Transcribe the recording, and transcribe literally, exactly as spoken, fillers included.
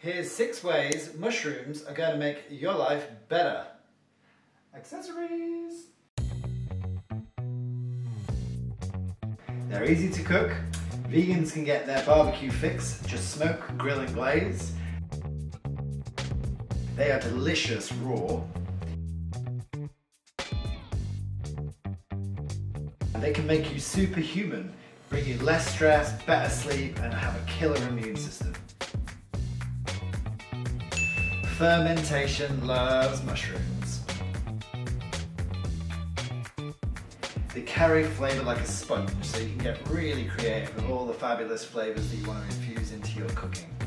Here's six ways mushrooms are going to make your life better. Accessories! They're easy to cook. Vegans can get their barbecue fix, just smoke, grill and glaze. They are delicious raw. And they can make you superhuman, bring you less stress, better sleep, and have a killer immune system. Fermentation loves mushrooms. They carry flavour like a sponge, so you can get really creative with all the fabulous flavours that you want to infuse into your cooking.